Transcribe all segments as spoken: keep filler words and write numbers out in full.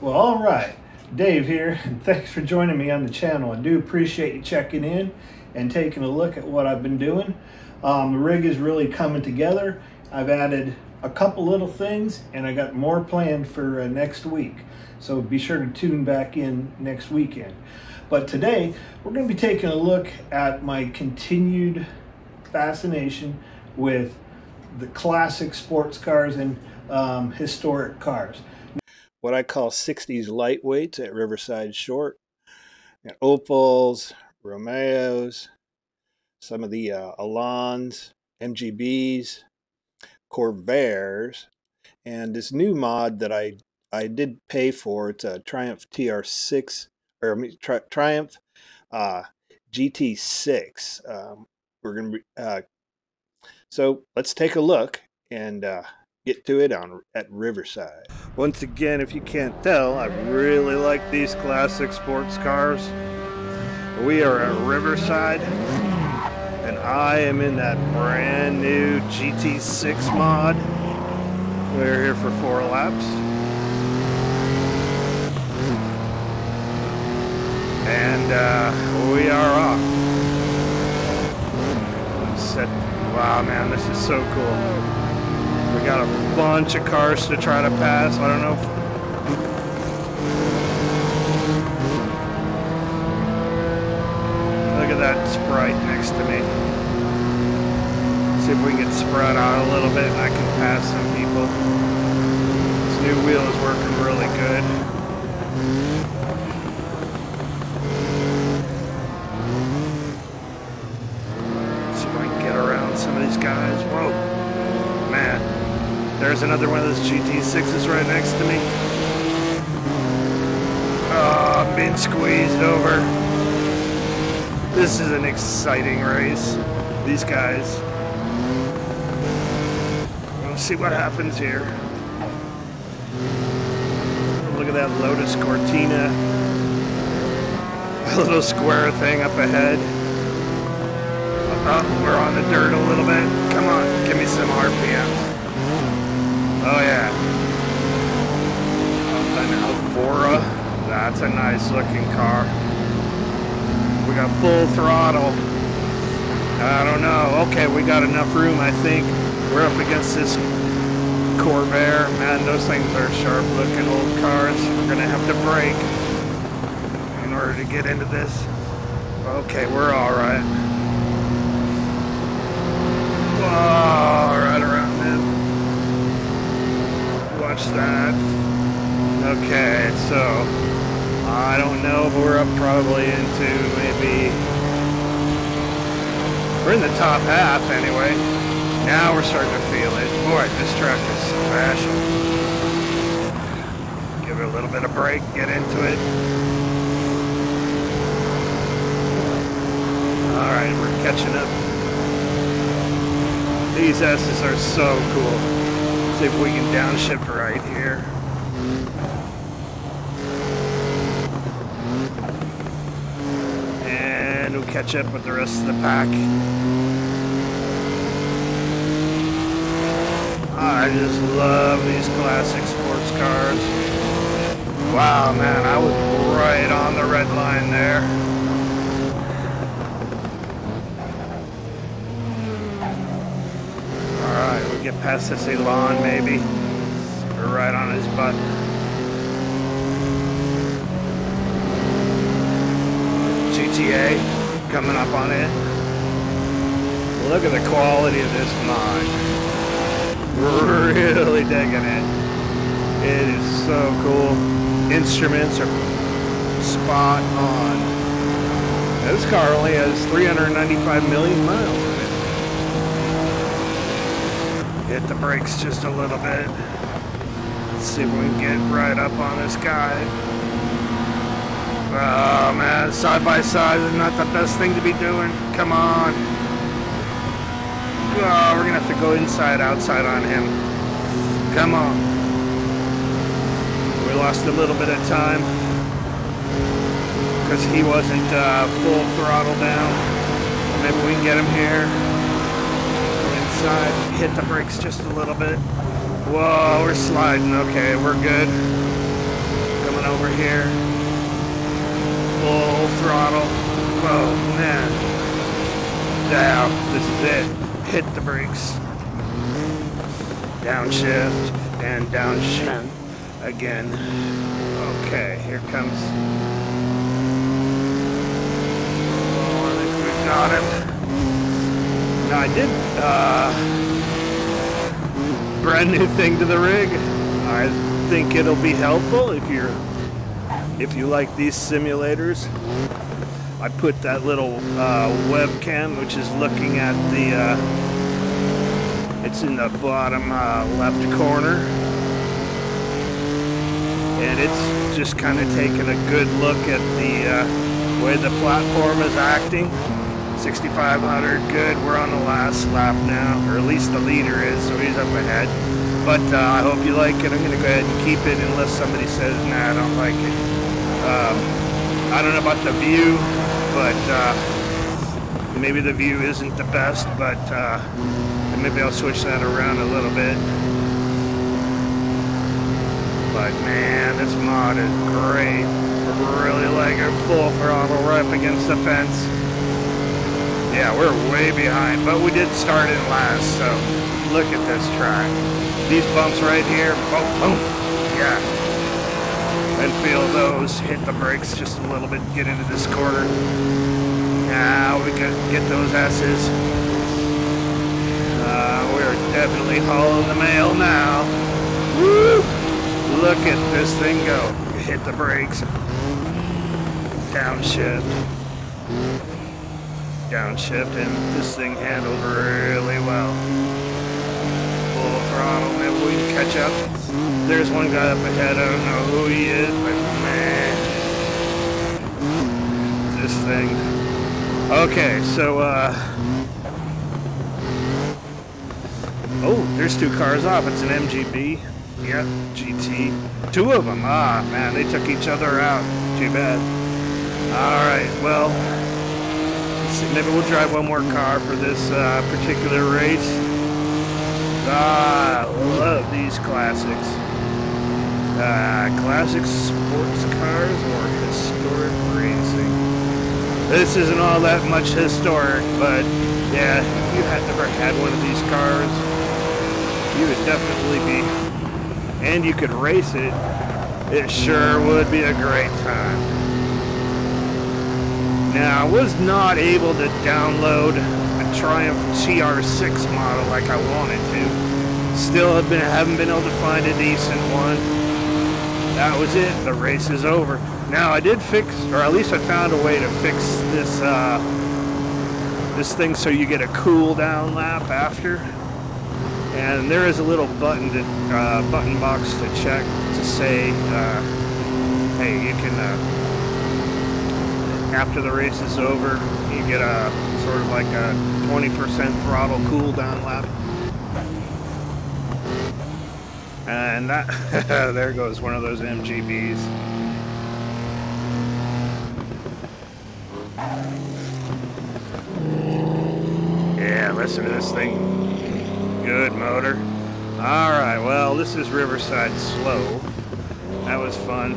Well, all right, Dave here, and thanks for joining me on the channel. I do appreciate you checking in and taking a look at what I've been doing. Um, the rig is really coming together. I've added a couple little things, and I got more planned for uh, next week. So be sure to tune back in next weekend. But today, we're going to be taking a look at my continued fascination with the classic sports cars and um, historic cars. What I call sixties lightweights at Riverside Short, and Opals, Romeos, some of the uh, Elans, M G Bs, Corvairs, and this new mod that I I did pay for. It's a Triumph T R six or tri Triumph uh, G T six. Um, we're gonna be uh, so let's take a look and. Uh, Get to it on at Riverside. Once again, if you can't tell, I really like these classic sports cars. We are at Riverside, and I am in that brand new G T six mod. We're here for four laps, and uh, we are off. Set. Wow, man, this is so cool. We got a bunch of cars to try to pass. I don't know if... Look at that Sprite next to me. Let's see if we can get spread out a little bit and I can pass some people. This new wheel is working really good. Let's see if I can get around some of these guys. Whoa, man. There's another one of those G T sixes right next to me. Oh, I'm being squeezed over. This is an exciting race. These guys. Let's see what happens here. Look at that Lotus Cortina. A little square thing up ahead. Oh, we're on the dirt a little bit. Come on, give me some R P Ms. Oh yeah, an Alphora, that's a nice looking car. We got full throttle. I don't know, okay, we got enough room I think. We're up against this Corvair. Man, those things are sharp looking old cars. We're gonna have to brake in order to get into this. Okay, we're all right. Whoa, right around this. Watch that. Okay, so I don't know, but we're up probably into maybe we're in the top half anyway. Now we're starting to feel it. Boy, this truck is smashing. Give it a little bit of brake, get into it. All right, we're catching up. These S's are so cool. If we can downshift right here. And we'll catch up with the rest of the pack. I just love these classic sports cars. Wow, man, I was right on the red line there. Get past this Elan, maybe. We're right on his butt. G T A coming up on it. Look at the quality of this mod. Really digging it. It is so cool. Instruments are spot on. This car only has three hundred ninety-five million miles. Hit the brakes just a little bit. Let's see if we can get right up on this guy. Oh man, side by side is not the best thing to be doing. Come on. Oh, we're gonna have to go inside, outside on him. Come on. We lost a little bit of time because he wasn't uh, full throttle down. Maybe we can get him here. Side. Hit the brakes just a little bit. Whoa, we're sliding. Okay, we're good. Come over here. Full throttle. Oh, man. Down. This is it. Hit the brakes. Downshift and downshift again. Okay, here comes. Oh, I think we got him. Now I did uh, brand new thing to the rig. I think it'll be helpful if you're if you like these simulators. I put that little uh, webcam, which is looking at the. Uh, It's in the bottom uh, left corner, and it's just kind of taking a good look at the uh, way the platform is acting. sixty-five hundred, good. We're on the last lap now, or at least the leader is, so he's up ahead. But uh, I hope you like it. I'm going to go ahead and keep it unless somebody says, nah, I don't like it. Um, I don't know about the view, but uh, maybe the view isn't the best, but... Uh, Maybe I'll switch that around a little bit. But man, this mod is great. We're really like a full throttle right up against the fence. Yeah, we're way behind, but we did start in last, so look at this track. These bumps right here, boom, boom, yeah. And feel those, hit the brakes just a little bit, get into this corner. Now we can get those S's. Uh, we're definitely hauling the mail now. Woo! Look at this thing go. Hit the brakes. Downshift. Downshift, and this thing handled really well. Full throttle, maybe we can catch up. There's one guy up ahead, I don't know who he is, but man. This thing. Okay, so, uh... oh, there's two cars off. It's an M G B. Yep, G T. Two of them. Ah, man, they took each other out. Too bad. All right, well, let's see. Maybe we'll drive one more car for this uh, particular race. Ah, love these classics. Uh, classic sports cars or historic racing. This isn't all that much historic, but yeah, if you had never had one of these cars, you would definitely be, and you could race it, it sure would be a great time. Now, I was not able to download a Triumph T R six model like I wanted to. Still have been, haven't been able to find a decent one. That was it, the race is over. Now, I did fix, or at least I found a way to fix this, uh, this thing so you get a cool down lap after. And there is a little button to, uh, button box to check to say, uh, hey, you can, uh, after the race is over, you get a sort of like a twenty percent throttle cool down lap. And that, there goes one of those M G Bs. Yeah, listen to this thing. Good motor. Alright, well, this is Riverside Slow. That was fun.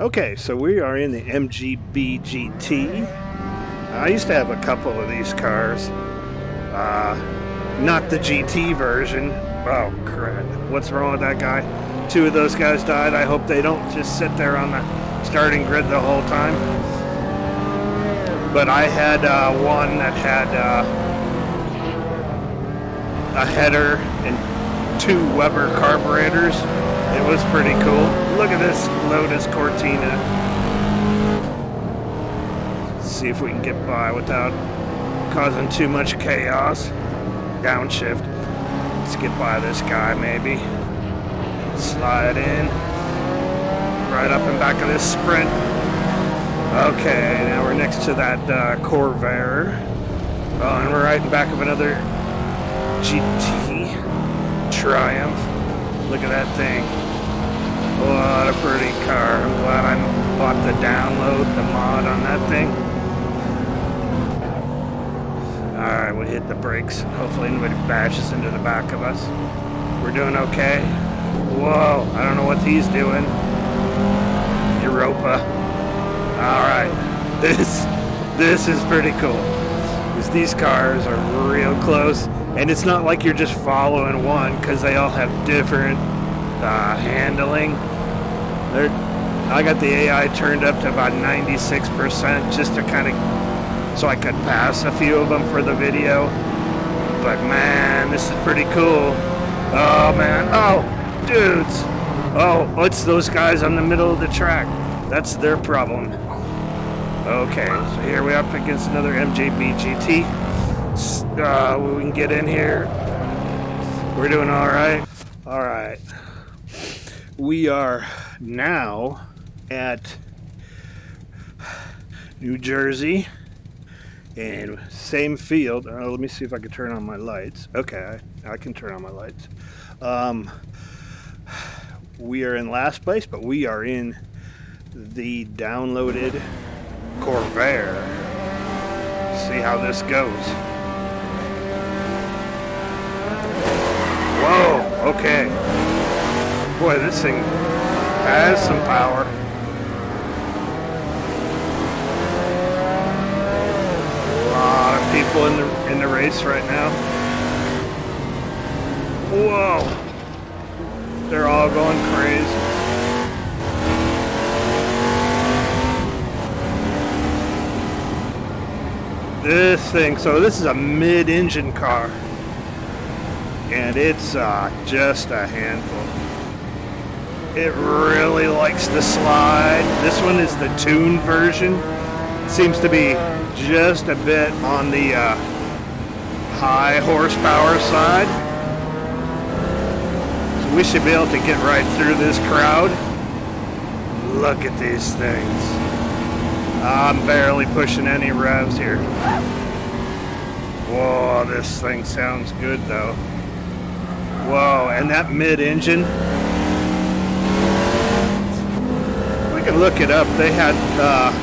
Okay, so we are in the M G B G T. I used to have a couple of these cars. Uh, not the G T version. Oh, crap. What's wrong with that guy? Two of those guys died. I hope they don't just sit there on the starting grid the whole time. But I had uh, one that had... Uh, a header and two Weber carburetors. It was pretty cool. Look at this Lotus Cortina. Let's see if we can get by without causing too much chaos. Downshift. Let's get by this guy maybe. Slide in. Right up and back of this Sprint. Okay, now we're next to that uh, Corvair. Oh, and we're right in back of another G T Triumph. Look at that thing. What a pretty car. I'm glad I bought the download, the mod on that thing. Alright, we hit the brakes. Hopefully nobody bashes into the back of us. We're doing okay. Whoa, I don't know what he's doing. Europa. Alright, this this is pretty cool. Because these cars are real close, and it's not like you're just following one, because they all have different uh, handling. They're, I got the A I turned up to about ninety-six percent just to kind of, so I could pass a few of them for the video. But man, this is pretty cool. Oh man, oh, dudes. Oh, it's those guys on the middle of the track. That's their problem. Okay, so here we're up against another M G B G T. Uh, we can get in here. We're doing all right. All right. We are now at New Jersey. And same field. Uh, let me see if I can turn on my lights. Okay, I, I can turn on my lights. Um, we are in last place, but we are in the downloaded Corvair. See how this goes. Whoa, okay. Boy, this thing has some power. People in the in the race right now. Whoa! They're all going crazy. This thing. So this is a mid-engine car, and it's uh, just a handful. It really likes to slide. This one is the tuned version. It seems to be just a bit on the uh, high horsepower side, so we should be able to get right through this crowd. Look at these things. I'm barely pushing any revs here. Whoa, this thing sounds good though. Whoa, and that mid-engine, we can look it up. They had uh,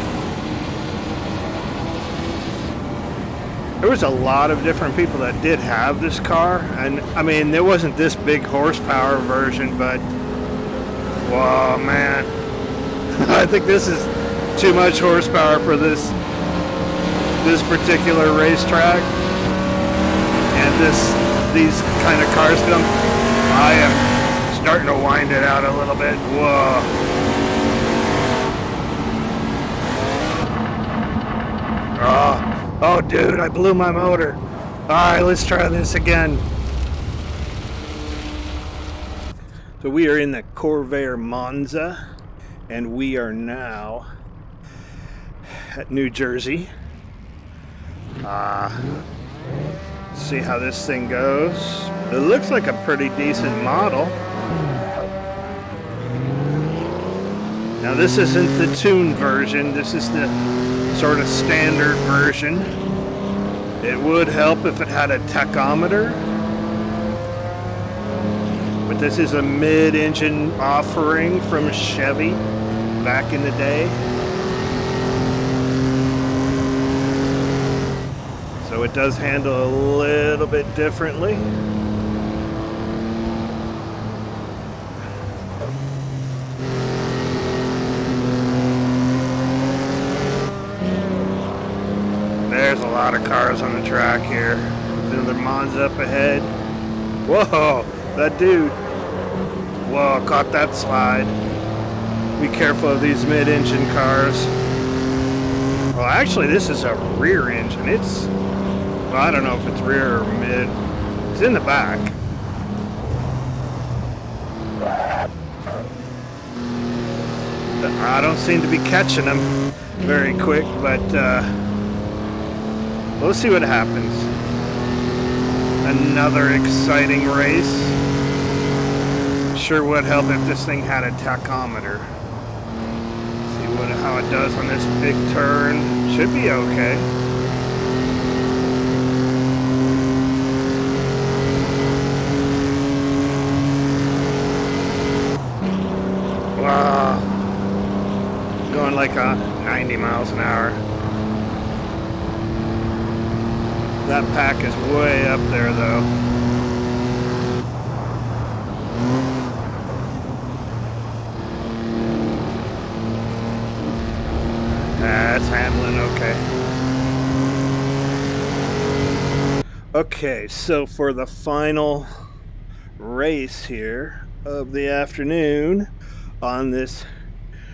there was a lot of different people that did have this car, and I mean, there wasn't this big horsepower version, but wow, man, I think this is too much horsepower for this this particular racetrack and this these kind of cars. Come, I am starting to wind it out a little bit. Whoa. Oh. Oh, dude, I blew my motor. All right, let's try this again. So we are in the Corvair Monza, and we are now at New Jersey. Uh, see how this thing goes. It looks like a pretty decent model. Now, this isn't the tuned version. This is the sort of standard version. It would help if it had a tachometer, but this is a mid-engine offering from Chevy back in the day. So it does handle a little bit differently. Of cars on the track here. Another Monza up ahead. Whoa, that dude. Whoa, caught that slide. Be careful of these mid-engine cars. Well, actually, this is a rear engine. It's, well, I don't know if it's rear or mid. It's in the back. I don't seem to be catching them very quick, but uh, we'll see what happens. Another exciting race. Sure would help if this thing had a tachometer. See what how it does on this big turn. Should be okay. Wow. Going like a ninety miles an hour. That pack is way up there, though. that's handling okay. Okay, so for the final race here of the afternoon on this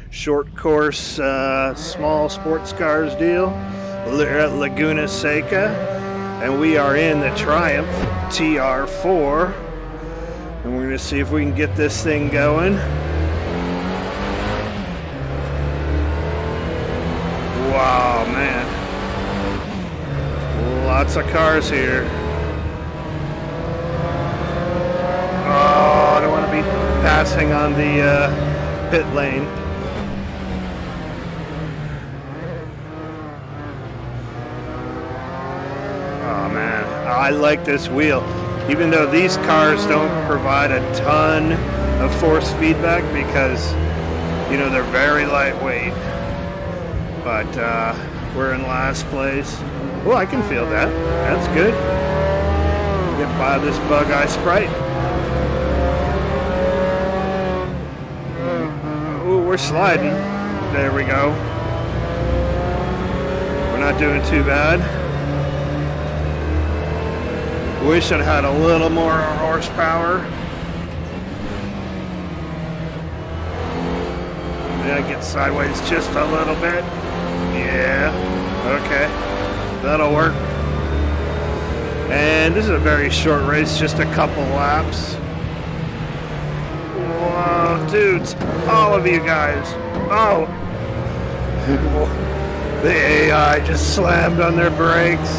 short course uh, small sports cars deal, we're at Laguna Seca and we are in the Triumph T R four and we're going to see if we can get this thing going. Wow, man, lots of cars here. Oh, I don't want to be passing on the uh, pit lane. Oh man, I like this wheel. Even though these cars don't provide a ton of force feedback because, you know, they're very lightweight. But uh, we're in last place. Oh, I can feel that. That's good. Get by this bug eye Sprite. Oh, we're sliding. There we go. We're not doing too bad. Wish I'd had a little more horsepower. Maybe I get sideways just a little bit. Yeah, okay, that'll work. And this is a very short race, just a couple laps. Whoa, dudes, all of you guys. Oh, the A I just slammed on their brakes.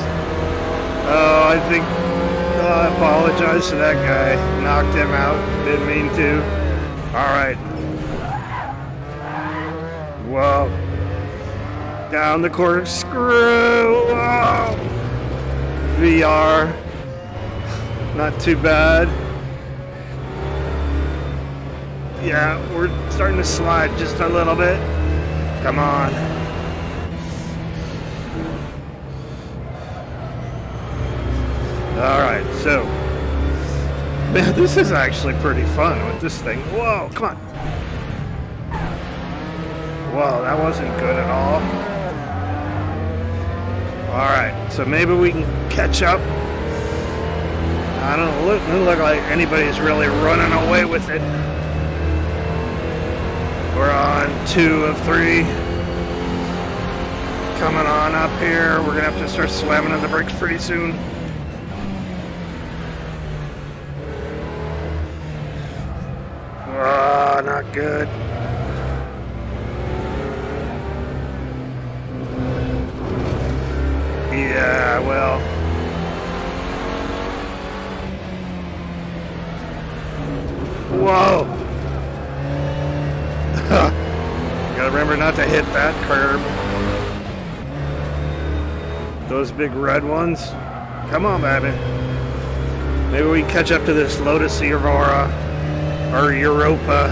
Oh, I think, oh, I apologize to that guy. Knocked him out, didn't mean to. All right. Whoa. Down the corkscrew. Whoa. V R. Not too bad. Yeah, we're starting to slide just a little bit. Come on. Alright, so. Man, this is actually pretty fun with this thing. Whoa, come on. Wow, that wasn't good at all. Alright, so maybe we can catch up. I don't look, doesn't look like anybody's really running away with it. We're on two of three. Coming on up here. We're going to have to start slamming on the brakes pretty soon. Ah, not good. Yeah, well. Whoa! Gotta remember not to hit that curb. Those big red ones. Come on, baby. Maybe we can catch up to this Lotus Evora or Europa.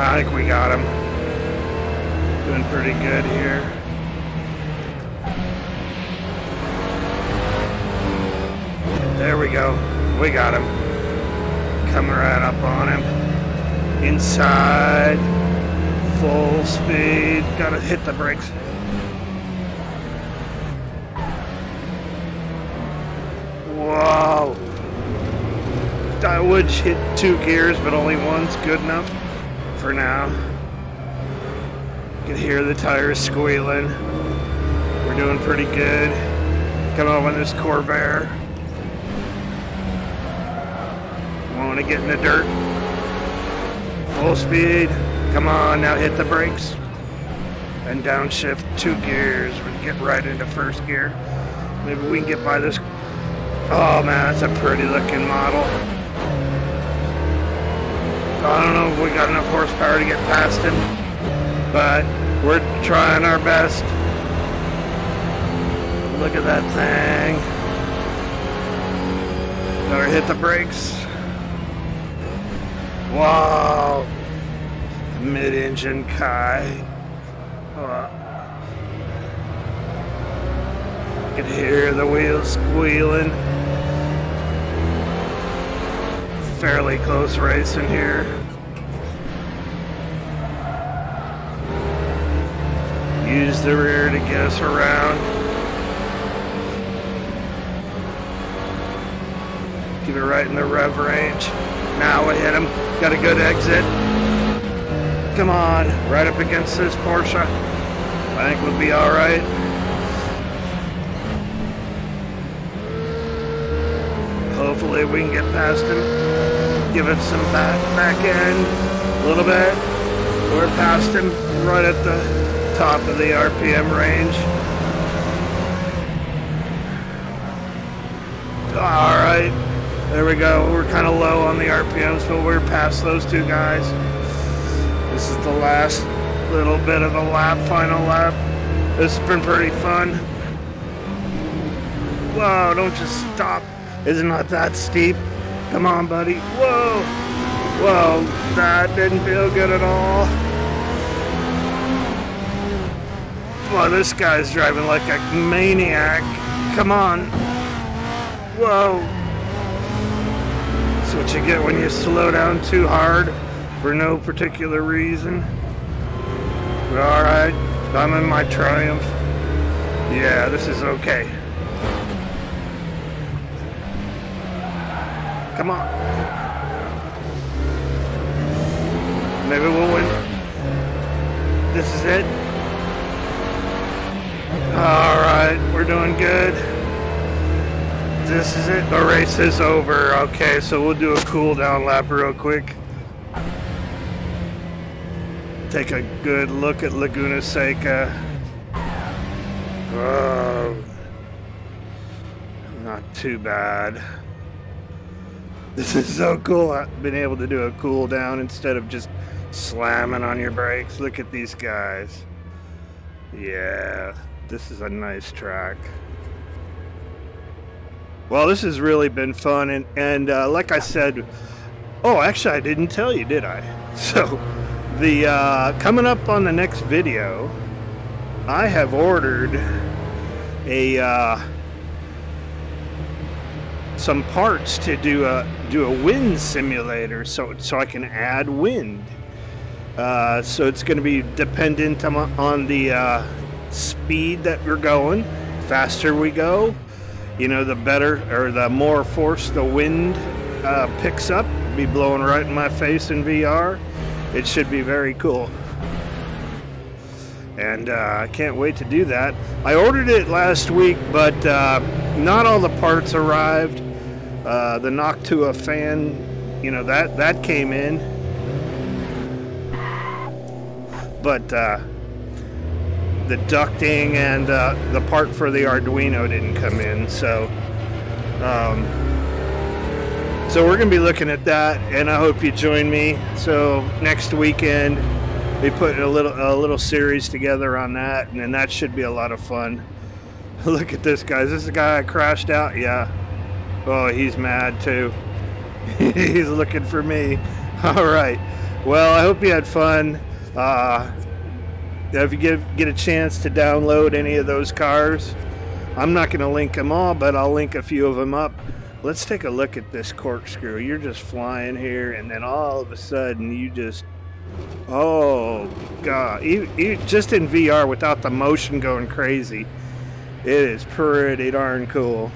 I think we got him. Doing pretty good here. There we go. We got him. Coming right up on him. Inside. Full speed. Gotta hit the brakes. Whoa. I would hit two gears, but only one's good enough. For now, you can hear the tires squealing. We're doing pretty good. Come on, this Corvair. Want to get in the dirt. Full speed. Come on, now hit the brakes and downshift two gears. We can get right into first gear. Maybe we can get by this. Oh man, that's a pretty looking model. I don't know if we got enough horsepower to get past him, but we're trying our best. Look at that thing. Better hit the brakes. Wow. Mid-engine Kai. can hear the wheels squealing. Fairly close race in here. Use the rear to get us around. Keep it right in the rev range. Now we hit him. Got a good exit. Come on, right up against this Porsche. I think we'll be all right. Hopefully we can get past him. Give it some back, back end. A little bit. We're past him right at the top of the R P M range. All right. There we go. We're kind of low on the R P Ms, but we're past those two guys. This is the last little bit of a lap, final lap. This has been pretty fun. Whoa, don't just stop. It's not that steep. Come on, buddy. Whoa. Whoa, that didn't feel good at all. Wow, this guy's driving like a maniac. Come on. Whoa. That's what you get when you slow down too hard for no particular reason. But all right, I'm in my Triumph. Yeah, this is okay. Come on. Maybe we'll win. This is it. All right, we're doing good. This is it. The race is over. Okay, so we'll do a cool down lap real quick. Take a good look at Laguna Seca. Oh, not too bad. This is so cool. I've been able to do a cool down instead of just slamming on your brakes. Look at these guys. Yeah, this is a nice track. Well, this has really been fun. And, and uh, like I said, oh, actually, I didn't tell you, did I? So the uh, coming up on the next video, I have ordered a... Uh, some parts to do a do a wind simulator, so so I can add wind. Uh, so it's going to be dependent on the uh, speed that we're going. Faster we go, you know, the better, or the more force the wind uh, picks up. It'll be blowing right in my face in V R. It should be very cool. And uh, I can't wait to do that. I ordered it last week, but uh, not all the parts arrived. Uh, the Noctua fan, you know, that, that came in. But uh, the ducting and uh, the part for the Arduino didn't come in. So, um, so we're going to be looking at that, and I hope you join me. So next weekend, we put a little a little series together on that, and, and that should be a lot of fun. Look at this, guys. This is the guy I crashed out. Yeah. Oh, he's mad too. He's looking for me. All right. Well, I hope you had fun. Uh, if you give, get a chance to download any of those cars, I'm not going to link them all, but I'll link a few of them up. Let's take a look at this corkscrew. You're just flying here, and then all of a sudden you just... Oh God, you, you, just in V R without the motion going crazy, it is pretty darn cool.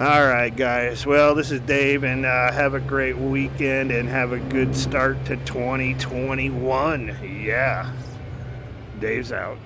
All right, guys, well, this is Dave, and uh, have a great weekend and have a good start to twenty twenty-one. Yeah, Dave's out.